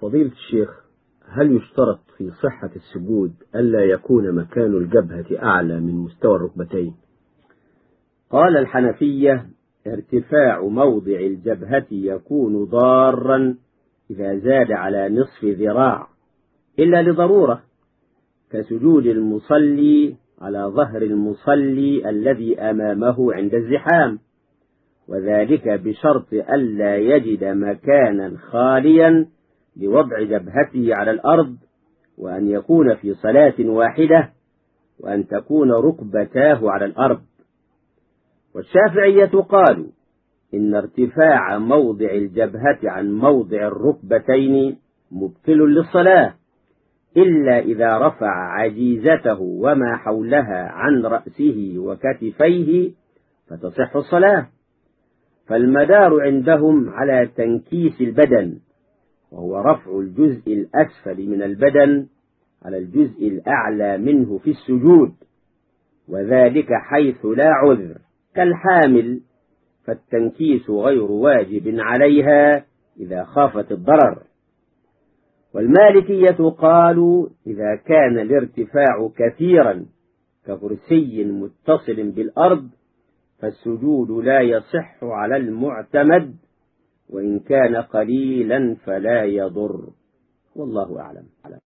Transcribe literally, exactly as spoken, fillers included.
فضيلة الشيخ، هل يشترط في صحة السجود ألا يكون مكان الجبهة أعلى من مستوى الركبتين؟ قال الحنفية: ارتفاع موضع الجبهة يكون ضارا إذا زاد على نصف ذراع إلا لضرورة، كسجود المصلي على ظهر المصلي الذي أمامه عند الزحام، وذلك بشرط ألا يجد مكانا خاليا لوضع جبهته على الأرض، وأن يكون في صلاة واحدة، وأن تكون ركبتاه على الأرض. والشافعية قالوا: إن ارتفاع موضع الجبهة عن موضع الركبتين مبطل للصلاة، إلا إذا رفع عجيزته وما حولها عن رأسه وكتفيه فتصح الصلاة. فالمدار عندهم على تنكيس البدن، وهو رفع الجزء الأسفل من البدن على الجزء الأعلى منه في السجود، وذلك حيث لا عذر كالحامل، فالتنكيس غير واجب عليها إذا خافت الضرر. والمالكية قالوا: إذا كان الارتفاع كثيرا ككرسي متصل بالأرض فالسجود لا يصح على المعتمد، وإن كان قليلا فلا يضر. والله أعلم.